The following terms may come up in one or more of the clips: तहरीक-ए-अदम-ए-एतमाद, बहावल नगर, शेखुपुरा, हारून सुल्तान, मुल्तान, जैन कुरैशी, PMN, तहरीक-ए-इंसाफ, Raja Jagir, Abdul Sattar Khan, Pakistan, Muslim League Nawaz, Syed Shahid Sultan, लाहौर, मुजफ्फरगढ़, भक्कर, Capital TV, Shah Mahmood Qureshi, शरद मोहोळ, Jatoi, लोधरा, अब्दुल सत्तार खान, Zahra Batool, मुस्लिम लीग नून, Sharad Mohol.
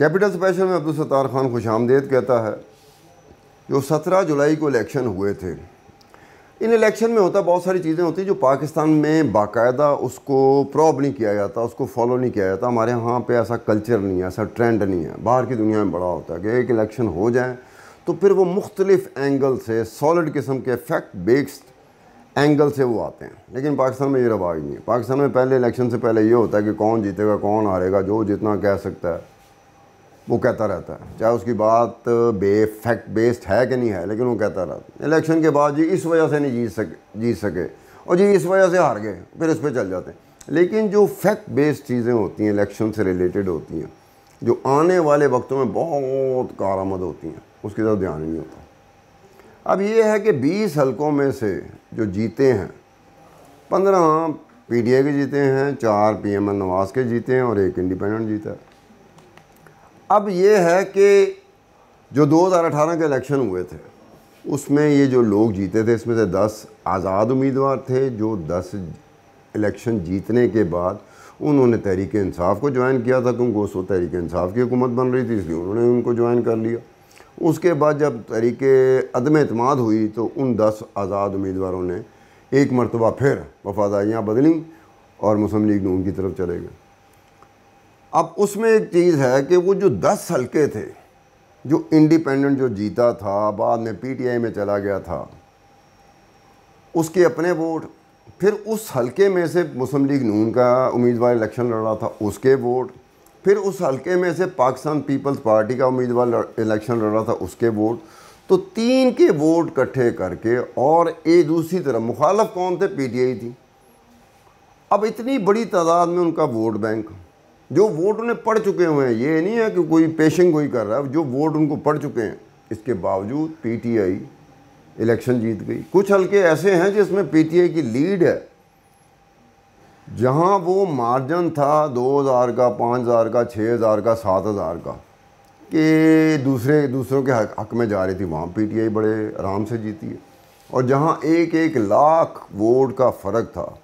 Capital special में अब्दुल सत्तार खान खुशामदेद कहता है। जो 17 जुलाई को इलेक्शन हुए थे, इन इलेक्शन में होता बहुत सारी चीज़ें होती जो पाकिस्तान में बाकायदा उसको प्रॉब नहीं किया जाता, उसको फॉलो नहीं किया जाता। हमारे यहाँ पे ऐसा कल्चर नहीं है, ऐसा ट्रेंड नहीं है। बाहर की दुनिया में बड़ा होता है कि एक इलेक्शन हो जाए तो फिर वो मुख्तलिफ एंगल से सॉलिड किस्म के फैक्ट बेस्ड एंगल से वो आते हैं, लेकिन पाकिस्तान में ये रवाज नहीं है। पाकिस्तान में पहले इलेक्शन से पहले ये होता है कि कौन जीतेगा कौन हारेगा, जो जितना कह सकता है वो कहता रहता है, चाहे उसकी बात फैक्ट बेस्ड है कि नहीं है, लेकिन वो कहता रहता है। इलेक्शन के बाद जी इस वजह से नहीं जीत सके और जी इस वजह से हार गए, फिर इस पर चल जाते हैं। लेकिन जो फैक्ट बेस्ड चीज़ें होती हैं इलेक्शन से रिलेटेड होती हैं, जो आने वाले वक्तों में बहुत कारआमद होती हैं, उसकी तरफ ध्यान नहीं होता। अब ये है कि 20 हलकों में से जो जीते हैं 15 PDA के जीते हैं, 4 PMN नवाज के जीते हैं और 1 इंडिपेंडेंट जीता है। अब ये है कि जो 2018 के इलेक्शन हुए थे उसमें ये जो लोग जीते थे, इसमें से 10 आज़ाद उम्मीदवार थे, जो 10 इलेक्शन जीतने के बाद उन्होंने तहरीक-ए-इंसाफ को ज्वाइन किया था, क्योंकि उस वक्त तहरीक-ए-इंसाफ की हुकूमत बन रही थी, इसलिए उन्होंने उनको ज्वाइन कर लिया। उसके बाद जब तहरीक-ए-अदम-ए-एतमाद हुई तो उन 10 आज़ाद उम्मीदवारों ने एक मरतबा फिर वफादारियाँ बदली और मुस्लिम लीग नून की तरफ चले गए। अब उसमें एक चीज़ है कि वो जो 10 हलके थे, जो इंडिपेंडेंट जो जीता था बाद में PTI में चला गया था, उसके अपने वोट, फिर उस हलके में से मुस्लिम लीग नून का उम्मीदवार इलेक्शन लड़ रहा था उसके वोट, फिर उस हलके में से पाकिस्तान पीपल्स पार्टी का उम्मीदवार इलेक्शन लड़ रहा था उसके वोट, तो 3 के वोट इकट्ठे करके और एक दूसरी तरफ मुखालफ कौन थे, PTI थी। अब इतनी बड़ी तादाद में उनका वोट बैंक, जो वोट उन्हें पढ़ चुके हुए हैं, ये नहीं है कि कोई पेशेंट कोई कर रहा है, जो वोट उनको पढ़ चुके हैं, इसके बावजूद PTI इलेक्शन जीत गई। कुछ हलके ऐसे हैं जिसमें PTI की लीड है, जहां वो मार्जिन था 2000 का, 5000 का, 6000 का, 7000 का कि दूसरों के हक में जा रही थी, वहाँ PTI बड़े आराम से जीती है। और जहाँ 1-1 लाख वोट का फ़र्क था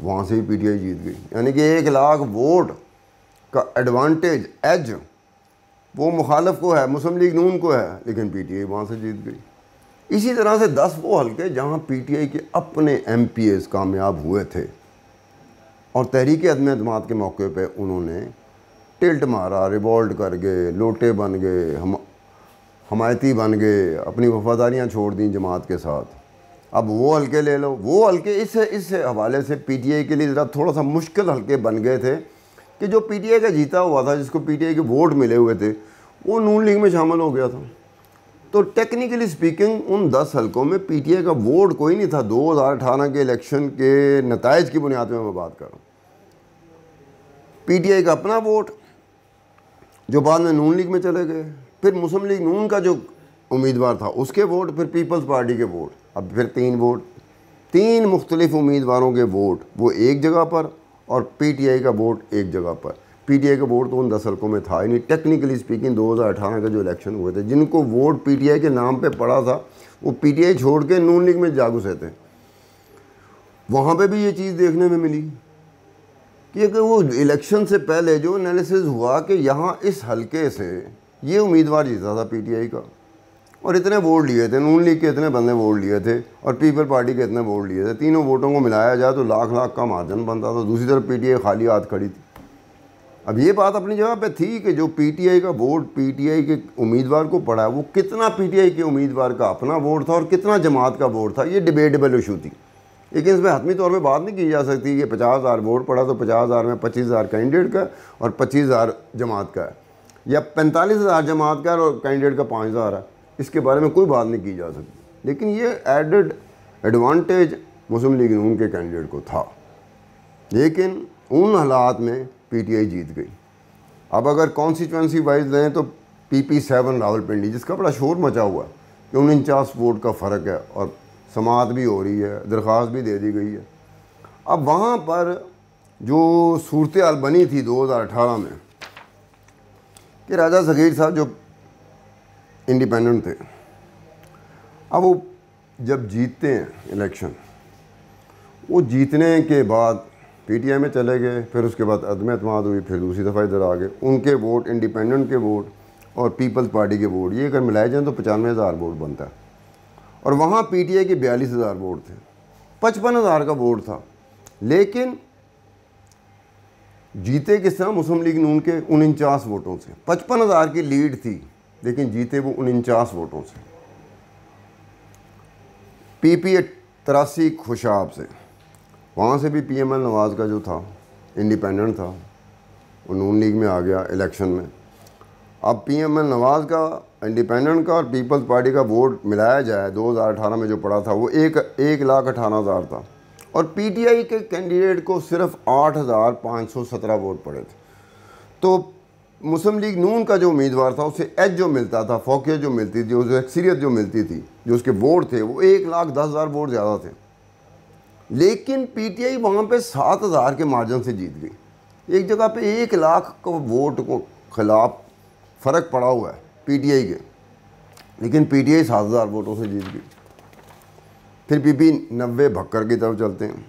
वहाँ से ही PTI जीत गई, यानी कि 1 लाख वोट का एडवांटेज एज वो मुखालफ को है, मुस्लिम लीग नून को है, लेकिन PTI वहाँ से जीत गई। इसी तरह से 10 वो हलके जहाँ PTI के अपने MPAs कामयाब हुए थे और तहरीक अदम-ए-एतमाद के मौके पे उन्होंने टिल्ट मारा, रिवॉल्ट कर गए, लोटे बन गए, हमायती बन गए, अपनी वफादारियाँ छोड़ दी जमात के साथ। अब वो हलके ले लो, वो हलके इस हवाले से PTI के लिए ज़रा थोड़ा सा मुश्किल हलके बन गए थे कि जो PTI का जीता हुआ था, जिसको PTI के वोट मिले हुए थे, वो नून लीग में शामिल हो गया था। तो टेक्निकली स्पीकिंग उन 10 हलकों में PTI का वोट कोई नहीं था। 2018 के इलेक्शन के नताइज की बुनियाद में मैं बात कर रहा हूँ। PTI का अपना वोट जो बाद में नून लीग में चले गए, फिर मुस्लिम लीग नून का जो उम्मीदवार था उसके वोट, फिर पीपल्स पार्टी के वोट, अब फिर 3 वोट, 3 मुख्तलिफ उम्मीदवारों के वोट वो एक जगह पर और PTI का वोट एक जगह पर। PTI का वोट तो उन 10 हलकों में था ही नहीं। टेक्निकली स्पीकिंग 2018 का जो इलेक्शन हुए थे, जिनको वोट PTI के नाम पे पड़ा था, वो PTI छोड़ के नून लीग में जा घुसे थे। वहाँ पे भी ये चीज़ देखने में मिली कि वो इलेक्शन से पहले जो एनालिसिस हुआ कि यहाँ इस हलके से ये उम्मीदवार जीता था PTI का और इतने वोट लिए थे, नून लीग के इतने बंदे वोट लिए थे और पीपल पार्टी के इतने वोट लिए थे, तीनों वोटों को मिलाया जाए तो लाख लाख का मार्जिन बनता था। दूसरी तरफ PTI खाली हाथ खड़ी थी। अब ये बात अपनी जगह पे थी कि जो PTI का वोट PTI के उम्मीदवार को पड़ा है, वो कितना PTI के उम्मीदवार का अपना वोट था और कितना जमात का वोट था, ये डिबेटेबल इशू थी। लेकिन इसमें हतमी तौर पर बात नहीं की जा सकती कि 50,000 वोट पड़ा तो 50,000 में 25,000 कैंडिडेट का और 25,000 जमात का है, या 45,000 जमात का और कैंडिडेट का 5,000 है, इसके बारे में कोई बात नहीं की जा सकती। लेकिन ये एडेड एडवांटेज मुस्लिम लीग नून के कैंडिडेट को था, लेकिन उन हालात में PTI जीत गई। अब अगर कॉन्स्टिट्यूंसी वाइज लें तो PP7 रावलपिंडी, जिसका बड़ा शोर मचा हुआ है कि 49 वोट का फ़र्क है और समाअत भी हो रही है, दरख्वास्त भी दे दी गई है। अब वहाँ पर जो सूरत हाल बनी थी 2018 में कि राजा जगीर साहब जो इंडिपेंडेंट थे, अब वो जब जीतते हैं इलेक्शन, वो जीतने के बाद पीटीआई में चले गए, फिर उसके बाद अदम एतमाद हुई, फिर दूसरी दफ़ा इधर आ गए। उनके वोट, इंडिपेंडेंट के वोट और पीपल्स पार्टी के वोट, ये अगर मिलाए जाएँ तो 95,000 वोट बनता है। और वहाँ पीटीआई के 42,000 वोट थे, 55,000 का वोट था। लेकिन जीते किस तरह? मुस्लिम लीग नून के 49 वोटों से। 55,000 की लीड थी लेकिन जीते वो 49 वोटों से। पीपी 83 खुशाब से, वहाँ से भी पीएमएल नवाज़ का जो था इंडिपेंडेंट था वो नून लीग में आ गया इलेक्शन में। अब पीएमएल नवाज़ का, इंडिपेंडेंट का और पीपल्स पार्टी का वोट मिलाया जाए 2018 में जो पड़ा था वो 1,18,000 था और पीटीआई के कैंडिडेट को सिर्फ 8,517 वोट पड़े थे। तो मुस्लिम लीग नून का जो उम्मीदवार था उसे एज जो मिलता था, फोकियत जो मिलती थी, उसे अक्सरियत जो मिलती थी, जो उसके वोट थे वो 1,10,000 वोट ज़्यादा थे। लेकिन पीटीआई वहाँ पे 7,000 के मार्जिन से जीत गई। एक जगह पे 1,00,000 का वोट को खिलाफ फ़र्क पड़ा हुआ है पीटीआई के, लेकिन पीटीआई 7,000 वोटों से जीत गई। फिर पीपी 90 भक्कर की तरफ चलते हैं,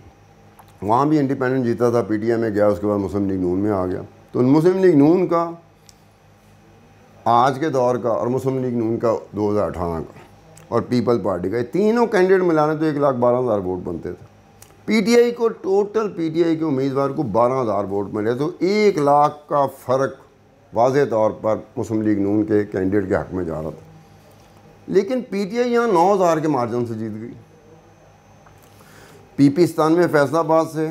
वहाँ भी इंडिपेंडेंट जीता था, पीटीआई में गया, उसके बाद मुस्लिम लीग नून में आ गया। तो मुस्लिम लीग नून का आज के दौर का और मुस्लिम लीग नून का 2018 का और पीपल पार्टी का, ये तीनों कैंडिडेट मिलाने तो 1,12,000 वोट बनते थे। पीटीआई को टोटल, पीटीआई के उम्मीदवार को 12,000 वोट मिले, तो 1,00,000 का फ़र्क वाज़े तौर पर मुस्लिम लीग नून के कैंडिडेट के हक में जा रहा था। लेकिन पीटीआई यहाँ 9,000 के मार्जिन से जीत गई। पीपिस्तान में फैसलाबाद से,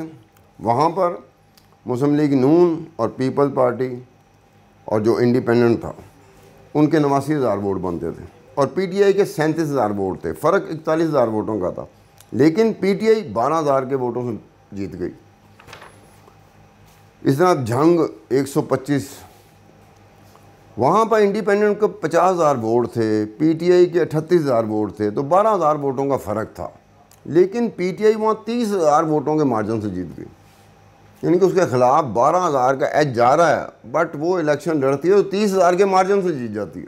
वहाँ पर मुस्लिम लीग नून और पीपल पार्टी और जो इंडिपेंडेंट था उनके 89,000 वोट बनते थे और पीटीआई के 37,000 वोट थे। फ़र्क 41,000 वोटों का था, लेकिन पीटीआई 12,000 के वोटों से जीत गई। इस तरह जंग 125, वहाँ पर इंडिपेंडेंट को 50,000 वोट थे, पीटीआई के 38,000 वोट थे, तो 12,000 वोटों का फ़र्क था। लेकिन पीटीआई वहाँ 30,000 वोटों के मार्जिन से जीत गई, यानी कि उसके खिलाफ 12,000 का एज जा रहा है, बट वो इलेक्शन लड़ती है तो 30,000 के मार्जिन से जीत जाती है।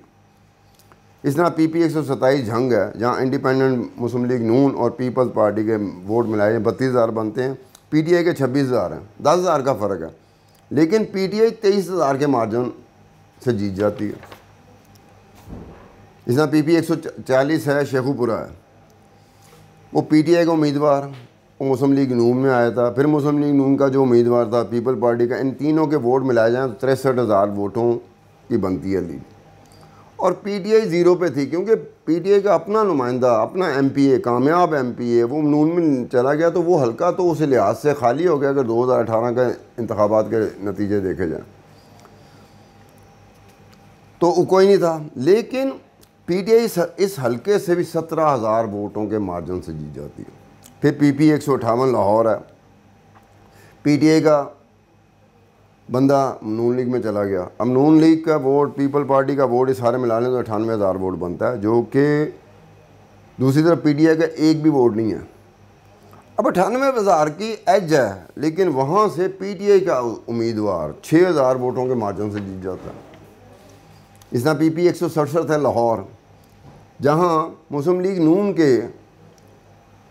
इस तरह पीपी 127 जंग है, जहाँ इंडिपेंडेंट, मुस्लिम लीग नून और पीपल्स पार्टी के वोट मिलाए 32,000 बनते हैं, पीटीआई के 26,000 हैं, 10,000 का फ़र्क है, लेकिन पीटीआई 23,000 के मार्जिन से जीत जाती है। इस तरह पीपी 140 है, शेखुपुरा है, वो पीटीआई का उम्मीदवार मुस्लिम लीग नून में आया था, फिर मुस्लिम लीग नून का जो उम्मीदवार था पीपल पार्टी का, इन तीनों के वोट मिलाए जाएँ तो 63,000 वोटों की बनती है लीग। और पीटीआई ज़ीरो पे थी क्योंकि पीटीआई का अपना नुमाइंदा, अपना एमपीए, कामयाब एमपीए, वो नून में चला गया, तो वो हल्का तो उस लिहाज से खाली हो गया अगर 2018 के इंतखाबात के नतीजे देखे जाएँ तो कोई नहीं था। लेकिन पीटीआई इस हल्के से भी 17,000 वोटों के मार्जिन से जीत जाती है। फिर पीपी 158 लाहौर है, पीटीआई का बंदा नून लीग में चला गया, अब नून लीग का वोट, पीपल पार्टी का वोट, इस सारे मिला लें तो 98,000 वोट बनता है, जो कि दूसरी तरफ पीटीआई का एक भी वोट नहीं है। अब 98,000 की एज है, लेकिन वहाँ से पीटीआई का उम्मीदवार 6,000 वोटों के मार्जिन से जीत जाता है। इस तरह पीपी 167 है लाहौर, जहाँ मुस्लिम लीग नून के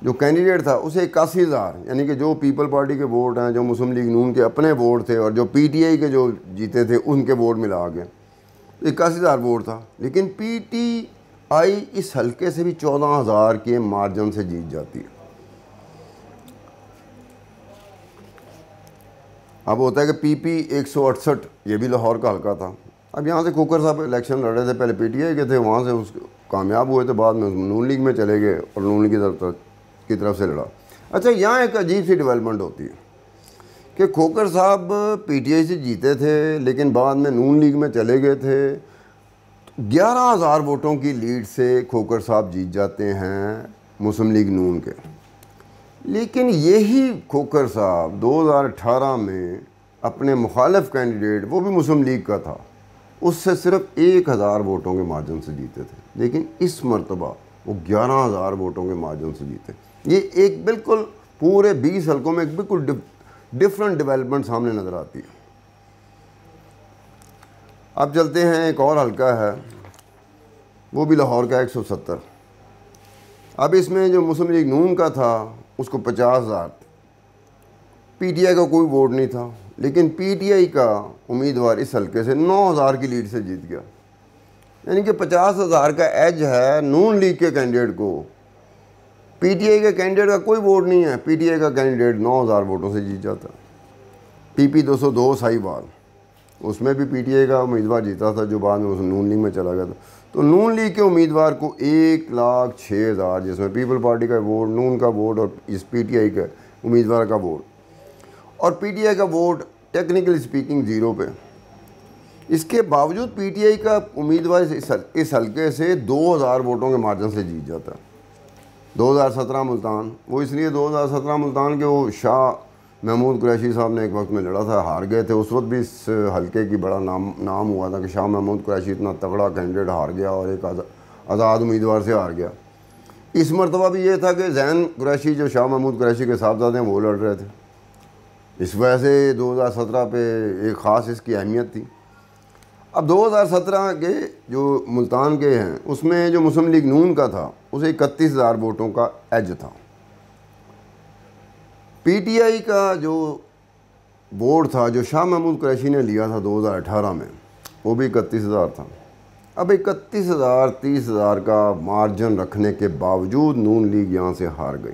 जो कैंडिडेट था उसे 81,000, यानी कि जो पीपल पार्टी के वोट हैं, जो मुस्लिम लीग नून के अपने वोट थे और जो पीटीआई के जो जीते थे उनके वोट मिला गए, 81,000 वोट था। लेकिन पीटीआई इस हल्के से भी 14,000 के मार्जिन से जीत जाती है। अब होता है कि पीपी 168, ये भी लाहौर का हल्का था। अब यहाँ से कोकर साहब इलेक्शन लड़ रहे थे, पहले पीटीआई के थे, वहाँ से उसको कामयाब हुए थे, बाद में नून लीग में चले गए और नून लीग की तरफ से लड़ा। अच्छा, यहाँ एक अजीब सी डेवलपमेंट होती है कि खोकर साहब पीटीआई से जीते थे लेकिन बाद में नून लीग में चले गए थे, 11,000 वोटों की लीड से खोकर साहब जीत जाते हैं मुस्लिम लीग नून के। लेकिन यही खोकर साहब 2018 में अपने मुखालिफ कैंडिडेट, वो भी मुस्लिम लीग का था, उससे सिर्फ 1,000 वोटों के मार्जिन से जीते थे, लेकिन इस मरतबा वो 11,000 वोटों के मार्जिन से जीते। ये एक बिल्कुल पूरे 20 हलकों में एक बिल्कुल डिफरेंट डेवलपमेंट सामने नज़र आती है। अब चलते हैं, एक और हलका है, वो भी लाहौर का 170। अब इसमें जो मुस्लिम लीग नून का था उसको 50,000, पीटीआई का कोई वोट नहीं था, लेकिन पीटीआई का उम्मीदवार इस हल्के से 9000 की लीड से जीत गया। यानी कि 50,000 का एज है नून लीग के कैंडिडेट को। पीटीआई के कैंडिडेट का कोई वोट नहीं है, पीटीआई का कैंडिडेट 9000 वोटों से जीत जाता। पीपी 202 साहिवाल, उसमें भी पीटीआई का उम्मीदवार जीता था जो बाद में उस नून लीग में चला गया था। तो नून लीग के उम्मीदवार को 1,06,000, जिसमें पीपल पार्टी का वोट, नून का वोट और इस पीटीआई का उम्मीदवार का वोट, और पीटीआई का वोट टेक्निकली स्पीकिंग ज़ीरो पे। इसके बावजूद पीटीआई का उम्मीदवार इस हल्के से 2000 वोटों के मार्जिन से जीत जाता है। 2017 मुल्तान, वो इसलिए 2017 मुल्तान के वो शाह महमूद कुरैशी साहब ने एक वक्त में लड़ा था, हार गए थे। उस वक्त भी इस हल्के की बड़ा नाम हुआ था कि शाह महमूद कुरैशी इतना तगड़ा कैंडिडेट हार गया और एक आज़ाद उम्मीदवार से हार गया। इस मरतबा भी ये था कि जैन कुरैशी जो शाह महमूद कुरैशी के साहबजादे हैं वो लड़ रहे थे। इस वजह से 2017 पे एक ख़ास इसकी अहमियत थी। अब 2017 के जो मुल्तान के हैं उसमें जो मुस्लिम लीग नून का था उसे 31,000 वोटों का एज था। पीटीआई का जो वोट था जो शाह महमूद कुरैशी ने लिया था 2018 में, वो भी 31,000 था। अब 31,000 30,000 का मार्जिन रखने के बावजूद नून लीग यहाँ से हार गई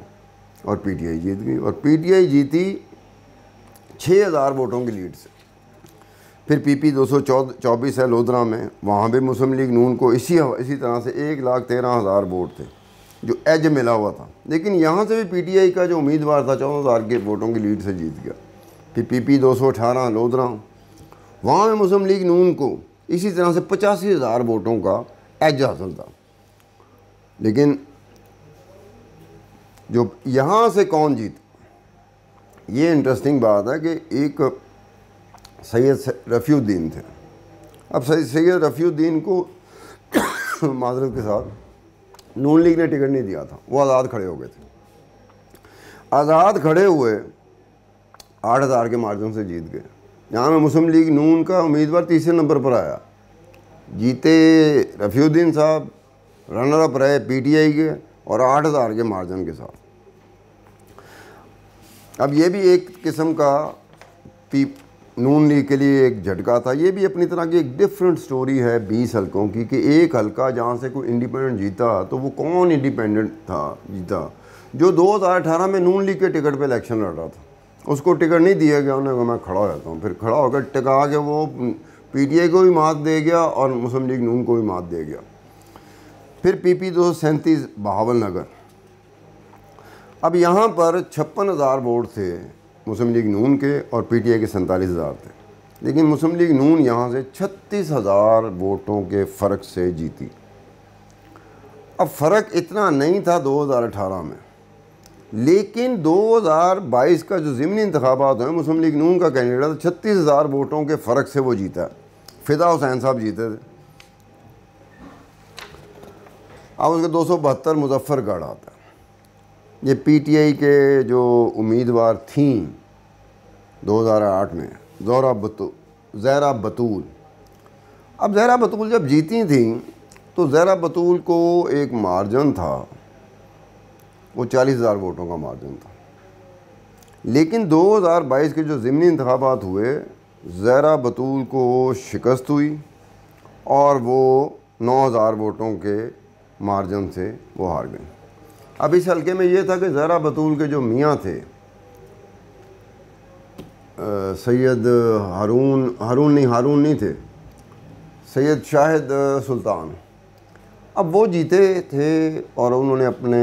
और पीटीआई जीत गई, और पीटीआई जीती 6,000 वोटों की लीड से। फिर पीपी 224 है लोधरा में, वहाँ भी मुस्लिम लीग नून को इसी तरह से 1,13,000 वोट थे जो एज मिला हुआ था, लेकिन यहाँ से भी पीटीआई का जो उम्मीदवार था 14,000 के वोटों की लीड से जीत गया। फिर पीपी 218 लोधरा, वहाँ में मुस्लिम लीग नून को इसी तरह से 85,000 वोटों का एज हासिल था, लेकिन जो यहाँ से कौन जीता, ये इंटरेस्टिंग बात है कि एक सैयद रफ़ीउद्दीन थे। अब सैयद रफ़ीउद्दीन को माजरत के साथ नून लीग ने टिकट नहीं दिया था, वो आज़ाद खड़े हो गए थे। आज़ाद खड़े हुए 8,000 के मार्जिन से जीत गए। यहाँ में मुस्लिम लीग नून का उम्मीदवार तीसरे नंबर पर आया, जीते रफ़ीउद्दीन साहब, रनर अप रहे पीटीआई के और 8,000 के मार्जिन के साथ। अब ये भी एक किस्म का नून लीग के लिए एक झटका था। ये भी अपनी तरह की एक डिफरेंट स्टोरी है 20 हलकों की, कि एक हलका जहाँ से कोई इंडिपेंडेंट जीता तो वो कौन इंडिपेंडेंट था जीता, जो 2018 में नून लीग के टिकट पे इलेक्शन लड़ रहा था, उसको टिकट नहीं दिया गया। उन्होंने कहा मैं खड़ा हो जाता हूँ, फिर खड़ा होकर टिका के वो पीटीआई को भी मात दे गया और मुस्लिम लीग नून को भी मात दे गया। फिर पीपी 237 बहावल नगर, अब यहाँ पर 56,000 वोट थे मुस्लिम लीग नून के और पीटीआई के 47,000 थे, लेकिन मुस्लिम लीग नून यहाँ से 36,000 वोटों के फ़र्क से जीती। अब फ़र्क इतना नहीं था 2018 में, लेकिन 2022 का जो ज़िमनी इंतखाबात हुए मुस्लिम लीग नून का कैंडिडेट 36,000 वोटों के फ़र्क से वो जीता। फिदा हुसैन साहब जीते थे। अब उसके 272 मुजफ्फरगढ़ आता है। ये पीटीआई के जो उम्मीदवार थीं 2008 में ज़हरा बतूल। अब ज़हरा बतूल जब जीती थीं तो ज़हरा बतूल को एक मार्जिन था, वो 40,000 वोटों का मार्जिन था, लेकिन 2022 के जो ज़िमनी इंतखाबात हुए ज़हरा बतूल को शिकस्त हुई और वो 9,000 वोटों के मार्जिन से वो हार गई। अब इस हल्के में ये था कि ज़हरा बतूल के जो मियाँ थे सैयद हारून नहीं थे, सैयद शाहिद सुल्तान, अब वो जीते थे और उन्होंने अपने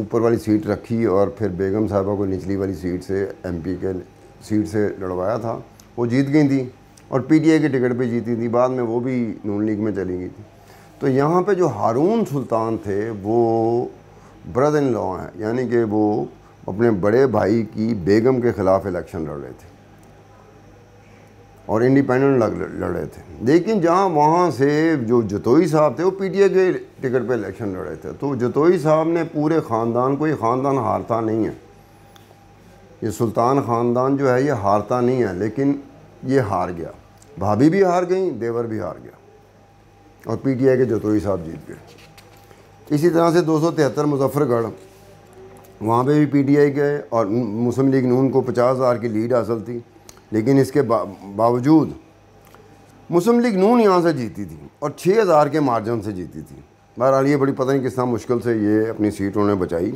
ऊपर वाली सीट रखी और फिर बेगम साहबा को निचली वाली सीट से एमपी के सीट से लड़वाया था, वो जीत गई थी और पीटीआई के टिकट पे जीती थी, बाद में वो भी नून लीग में चली गई थी। तो यहाँ पे जो हारून सुल्तान थे वो ब्रदर इन लॉ हैं, यानी कि वो अपने बड़े भाई की बेगम के ख़िलाफ़ इलेक्शन लड़ रहे थे और इंडिपेंडेंट लड़ रहे थे, लेकिन वहाँ से जो जतोई साहब थे वो पीटीआई के टिकट पे इलेक्शन लड़ रहे थे। तो जतोई साहब ने पूरे ख़ानदान को, ये ख़ानदान हारता नहीं है, ये सुल्तान ख़ानदान जो है ये हारता नहीं है, लेकिन ये हार गया, भाभी भी हार गई, देवर भी हार गया और पीटीआई के जतोई साहब जीत गए। इसी तरह से 273 मुजफ्फरगढ़, वहाँ पे भी PTI गए और मुस्लिम लीग नून को 50,000 की लीड हासिल थी, लेकिन इसके बावजूद मुस्लिम लीग नून यहाँ से जीती थी और 6,000 के मार्जिन से जीती थी। बहरहाल ये बड़ी पता नहीं किस तरह मुश्किल से ये अपनी सीट उन्होंने बचाई।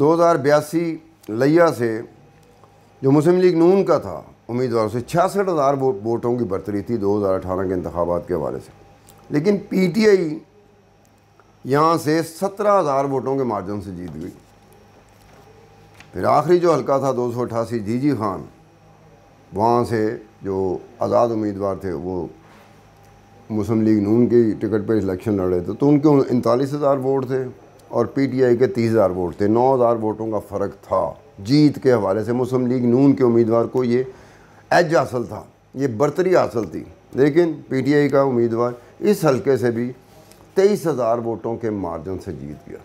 2082 लिया से जो मुस्लिम लीग नून का था उम्मीदवारों से 66,000 वोटों की बरतरी थी 2018 के इंतखाबात के हवाले से, लेकिन PTI यहाँ से 17,000 वोटों के मार्जिन से जीत गई। फिर आखिरी जो हल्का था 288 जीजी खान, वहाँ से जो आज़ाद उम्मीदवार थे वो मुस्लिम लीग नून की टिकट पर इलेक्शन लड़ रहे थे, तो उनके 39,000 वोट थे और PTI के 30,000 वोट थे। 9,000 वोटों का फ़र्क था जीत के हवाले से। मुस्लिम लीग नून के उम्मीदवार को ये एज हासिल था, ये बरतरी हासिल थी, लेकिन PTI का उम्मीदवार इस हल्के से भी 23,000 वोटों के मार्जिन से जीत गया।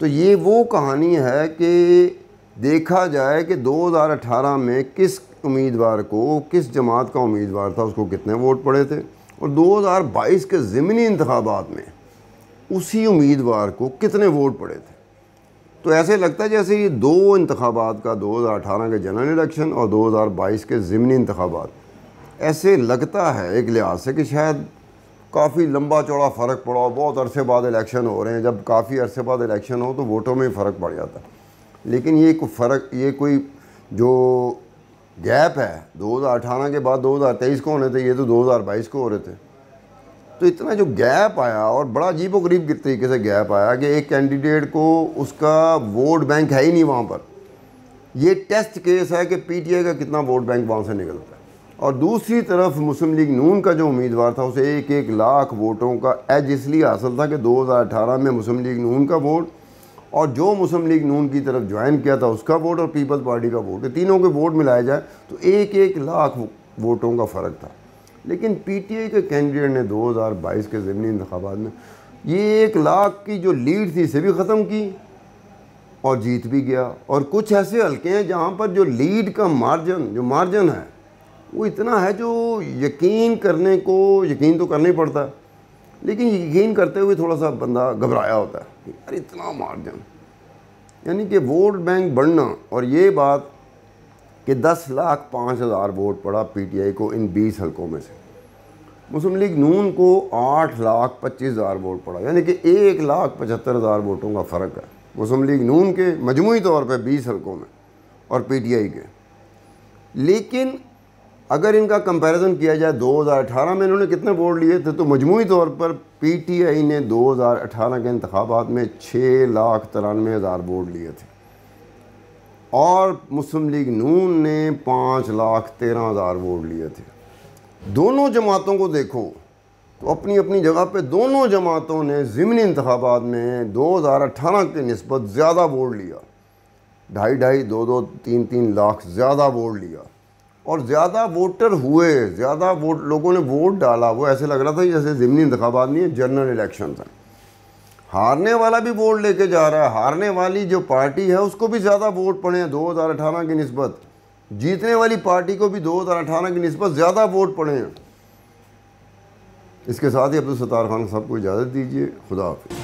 तो ये वो कहानी है कि देखा जाए कि 2018 में किस उम्मीदवार को, किस जमात का उम्मीदवार था, उसको कितने वोट पड़े थे, और 2022 के ज़िमनी इंतखाबात में उसी उम्मीदवार को कितने वोट पड़े थे। तो ऐसे लगता है जैसे ये दो इंतखाबात का, 2018 के जनरल इलेक्शन और 2022 के ज़िमनी इंतखाबात, ऐसे लगता है एक लिहाज से कि शायद काफ़ी लंबा चौड़ा फ़र्क पड़ा हो। बहुत अरसे बाद इलेक्शन हो रहे हैं, जब काफ़ी अरसे बाद इलेक्शन हो तो वोटों में फ़र्क पड़ जाता है, लेकिन ये कोई जो गैप है 2018 के बाद 2023 को होने थे, ये तो 2022 को हो रहे थे, तो इतना जो गैप आया और बड़ा अजीबोगरीब तरीके से गैप आया कि एक कैंडिडेट को उसका वोट बैंक है ही नहीं वहाँ पर। ये टेस्ट केस है कि PTI का कितना वोट बैंक वहाँ से निकलता है। और दूसरी तरफ मुस्लिम लीग नून का जो उम्मीदवार था उसे 1-1 लाख वोटों का एज इसलिए हासिल था कि 2018 में मुस्लिम लीग नून का वोट और जो मुस्लिम लीग नून की तरफ ज्वाइन किया था उसका वोट और पीपल्स पार्टी का वोट, तीनों के वोट मिलाए जाए तो 1-1 लाख वोटों का फ़र्क था। लेकिन PTI के कैंडिडेट ने 2022 के ज़िमनी इंतखाबात में ये 1 लाख की जो लीड थी इसे भी ख़त्म की और जीत भी गया। और कुछ ऐसे हल्के हैं जहाँ पर जो लीड का मार्जिन, जो मार्जिन है वो इतना है जो यकीन तो करना ही पड़ता है, लेकिन यकीन करते हुए थोड़ा सा बंदा घबराया होता है, यार इतना मार्जिन, यानी कि वोट बैंक बढ़ना। और ये बात कि 10,05,000 वोट पड़ा PTI को इन 20 हलकों में से, मुस्लिम लीग नून को 8,25,000 वोट पड़ा, यानी कि 1,75,000 वोटों का फ़र्क है मुस्लिम लीग नून के मजमूई तौर पर 20 हलकों में और PTI के। लेकिन अगर इनका कंपैरिजन किया जाए 2018 में इन्होंने कितने वोट लिए थे, तो मजमूई तौर पर PTI ने 2018 के इंतखाबात में 6,93,000 वोट लिए थे और मुस्लिम लीग नून ने 5,13,000 वोट लिए थे। दोनों जमातों को देखो तो अपनी अपनी जगह पे दोनों जमातों ने ज़िमनी इंतखाबात में 2018 के निस्बत ज़्यादा वोट लिया, 2,500, 2,2, 3,3 लाख ज़्यादा वोट लिया और ज़्यादा वोटर हुए, ज़्यादा वोट लोगों ने वोट डाला। वो ऐसे लग रहा था जैसे ज़िमनी इंतखाबात नहीं है, जनरल इलेक्शन था। हारने वाला भी वोट लेके जा रहा है, हारने वाली जो पार्टी है उसको भी ज़्यादा वोट पड़े हैं 2018 की निस्बत, जीतने वाली पार्टी को भी 2018 की निस्बत ज़्यादा वोट पड़े हैं। इसके साथ ही अब्दुल सत्तार खान साहब को इजाज़त दीजिए, खुदा हाफिज़।